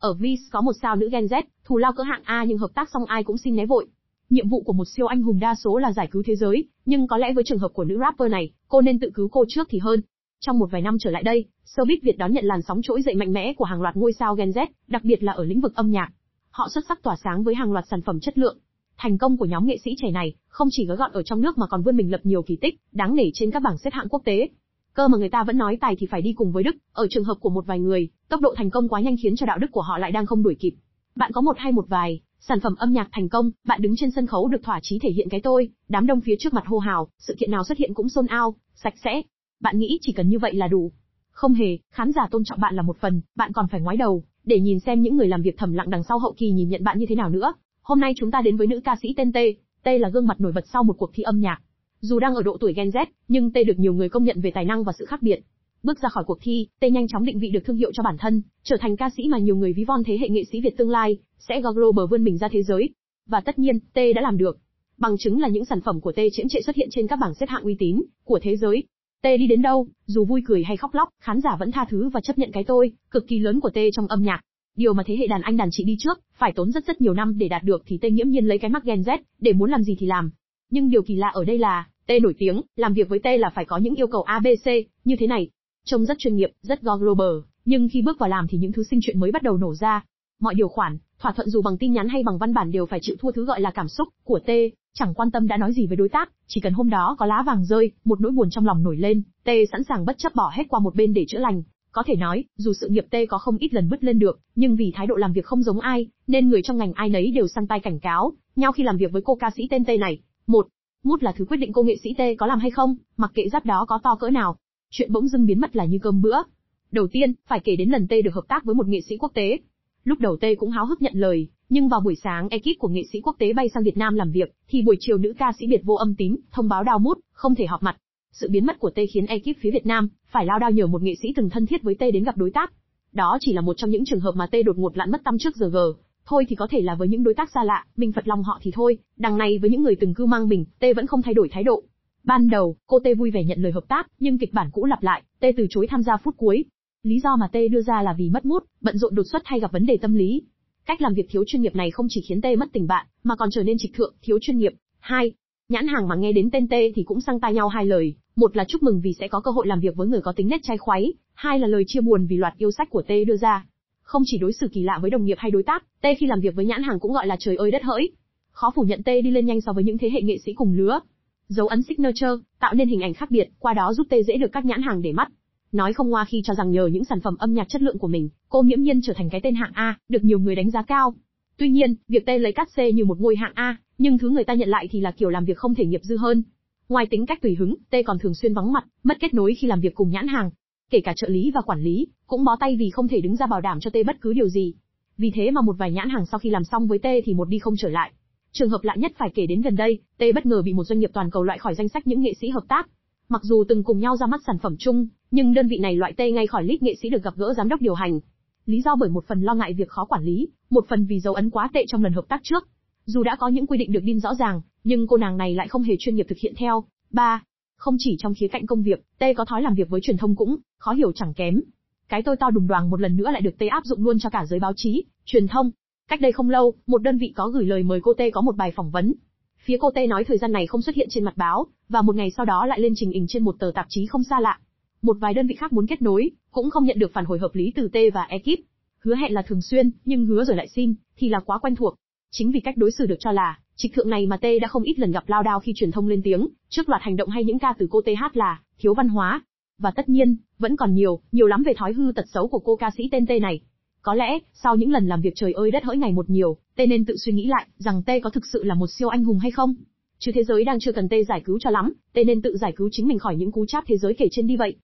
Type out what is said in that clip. Ở Vbiz có một sao nữ Gen Z, thù lao cỡ hạng A nhưng hợp tác xong ai cũng xin né vội. Nhiệm vụ của một siêu anh hùng đa số là giải cứu thế giới, nhưng có lẽ với trường hợp của nữ rapper này, cô nên tự cứu cô trước thì hơn. Trong một vài năm trở lại đây, showbiz Việt đón nhận làn sóng trỗi dậy mạnh mẽ của hàng loạt ngôi sao Gen Z, đặc biệt là ở lĩnh vực âm nhạc. Họ xuất sắc tỏa sáng với hàng loạt sản phẩm chất lượng. Thành công của nhóm nghệ sĩ trẻ này không chỉ gói gọn ở trong nước mà còn vươn mình lập nhiều kỳ tích đáng nể trên các bảng xếp hạng quốc tế. Cơ mà người ta vẫn nói tài thì phải đi cùng với đức, ở trường hợp của một vài người, tốc độ thành công quá nhanh khiến cho đạo đức của họ lại đang không đuổi kịp. Bạn có một hay một vài sản phẩm âm nhạc thành công, bạn đứng trên sân khấu được thỏa chí thể hiện cái tôi, đám đông phía trước mặt hô hào, sự kiện nào xuất hiện cũng sold out, sạch sẽ. Bạn nghĩ chỉ cần như vậy là đủ? Không hề, khán giả tôn trọng bạn là một phần, bạn còn phải ngoái đầu, để nhìn xem những người làm việc thầm lặng đằng sau hậu kỳ nhìn nhận bạn như thế nào nữa. Hôm nay chúng ta đến với nữ ca sĩ tên T. T là gương mặt nổi bật sau một cuộc thi âm nhạc. Dù đang ở độ tuổi Gen Z, nhưng T được nhiều người công nhận về tài năng và sự khác biệt. Bước ra khỏi cuộc thi, T nhanh chóng định vị được thương hiệu cho bản thân, trở thành ca sĩ mà nhiều người ví von thế hệ nghệ sĩ Việt tương lai, sẽ global vươn mình ra thế giới. Và tất nhiên, T đã làm được. Bằng chứng là những sản phẩm của T trễm trệ xuất hiện trên các bảng xếp hạng uy tín của thế giới. T đi đến đâu, dù vui cười hay khóc lóc, khán giả vẫn tha thứ và chấp nhận cái tôi cực kỳ lớn của T trong âm nhạc. Điều mà thế hệ đàn anh đàn chị đi trước phải tốn rất nhiều năm để đạt được thì T nghiễm nhiên lấy cái mác Gen Z để muốn làm gì thì làm. Nhưng điều kỳ lạ ở đây là T nổi tiếng, làm việc với T là phải có những yêu cầu ABC như thế này. Trông rất chuyên nghiệp, rất global, nhưng khi bước vào làm thì những thứ sinh chuyện mới bắt đầu nổ ra. Mọi điều khoản, thỏa thuận dù bằng tin nhắn hay bằng văn bản đều phải chịu thua thứ gọi là cảm xúc của T, chẳng quan tâm đã nói gì với đối tác, chỉ cần hôm đó có lá vàng rơi, một nỗi buồn trong lòng nổi lên, T sẵn sàng bất chấp bỏ hết qua một bên để chữa lành. Có thể nói, dù sự nghiệp T có không ít lần bứt lên được, nhưng vì thái độ làm việc không giống ai, nên người trong ngành ai nấy đều sang tay cảnh cáo nhau khi làm việc với cô ca sĩ tên T này. 1. Mút là thứ quyết định cô nghệ sĩ T có làm hay không, mặc kệ giáp đó có to cỡ nào. Chuyện bỗng dưng biến mất là như cơm bữa. Đầu tiên, phải kể đến lần T được hợp tác với một nghệ sĩ quốc tế. Lúc đầu T cũng háo hức nhận lời, nhưng vào buổi sáng ekip của nghệ sĩ quốc tế bay sang Việt Nam làm việc, thì buổi chiều nữ ca sĩ Việt vô âm tín, thông báo đau mút, không thể họp mặt. Sự biến mất của T khiến ekip phía Việt Nam phải lao đao nhờ một nghệ sĩ từng thân thiết với T đến gặp đối tác. Đó chỉ là một trong những trường hợp mà T đột ngột lặn mất tăm trước giờ gờ. Thôi thì có thể là với những đối tác xa lạ, mình phật lòng họ thì thôi, đằng này với những người từng cưu mang mình, T vẫn không thay đổi thái độ. Ban đầu, cô T vui vẻ nhận lời hợp tác, nhưng kịch bản cũ lặp lại, T từ chối tham gia phút cuối. Lý do mà T đưa ra là vì mất mút, bận rộn đột xuất hay gặp vấn đề tâm lý. Cách làm việc thiếu chuyên nghiệp này không chỉ khiến T mất tình bạn, mà còn trở nên trịch thượng, thiếu chuyên nghiệp. 2. Nhãn hàng mà nghe đến tên T thì cũng sang tai nhau hai lời, một là chúc mừng vì sẽ có cơ hội làm việc với người có tính nét trai khoáy, hai là lời chia buồn vì loạt yêu sách của T đưa ra. Không chỉ đối xử kỳ lạ với đồng nghiệp hay đối tác, T khi làm việc với nhãn hàng cũng gọi là trời ơi đất hỡi. Khó phủ nhận T đi lên nhanh so với những thế hệ nghệ sĩ cùng lứa. Dấu ấn signature tạo nên hình ảnh khác biệt, qua đó giúp T dễ được các nhãn hàng để mắt. Nói không ngoa khi cho rằng nhờ những sản phẩm âm nhạc chất lượng của mình, cô nghiễm nhiên trở thành cái tên hạng A, được nhiều người đánh giá cao. Tuy nhiên, việc T lấy cát C như một ngôi hạng A, nhưng thứ người ta nhận lại thì là kiểu làm việc không thể nghiệp dư hơn. Ngoài tính cách tùy hứng, T còn thường xuyên vắng mặt, mất kết nối khi làm việc cùng nhãn hàng. Kể cả trợ lý và quản lý, cũng bó tay vì không thể đứng ra bảo đảm cho T bất cứ điều gì. Vì thế mà một vài nhãn hàng sau khi làm xong với T thì một đi không trở lại. Trường hợp lạ nhất phải kể đến gần đây, T bất ngờ bị một doanh nghiệp toàn cầu loại khỏi danh sách những nghệ sĩ hợp tác. Mặc dù từng cùng nhau ra mắt sản phẩm chung, nhưng đơn vị này loại T ngay khỏi list nghệ sĩ được gặp gỡ giám đốc điều hành. Lý do bởi một phần lo ngại việc khó quản lý, một phần vì dấu ấn quá tệ trong lần hợp tác trước. Dù đã có những quy định được điên rõ ràng, nhưng cô nàng này lại không hề chuyên nghiệp thực hiện theo. 3. Không chỉ trong khía cạnh công việc, T có thói làm việc với truyền thông cũng khó hiểu chẳng kém. Cái tôi to đùng đoàng một lần nữa lại được T áp dụng luôn cho cả giới báo chí, truyền thông. Cách đây không lâu, một đơn vị có gửi lời mời cô T có một bài phỏng vấn. Phía cô T nói thời gian này không xuất hiện trên mặt báo, và một ngày sau đó lại lên trình ình trên một tờ tạp chí không xa lạ. Một vài đơn vị khác muốn kết nối, cũng không nhận được phản hồi hợp lý từ T và ekip. Hứa hẹn là thường xuyên, nhưng hứa rồi lại xin, thì là quá quen thuộc. Chính vì cách đối xử được cho là trịch thượng này mà T đã không ít lần gặp lao đao khi truyền thông lên tiếng trước loạt hành động hay những ca từ cô T hát là thiếu văn hóa. Và tất nhiên, vẫn còn nhiều lắm về thói hư tật xấu của cô ca sĩ tên T này. Có lẽ, sau những lần làm việc trời ơi đất hỡi ngày một nhiều, T nên tự suy nghĩ lại rằng T có thực sự là một siêu anh hùng hay không. Chứ thế giới đang chưa cần T giải cứu cho lắm, T nên tự giải cứu chính mình khỏi những cú cháp thế giới kể trên đi vậy.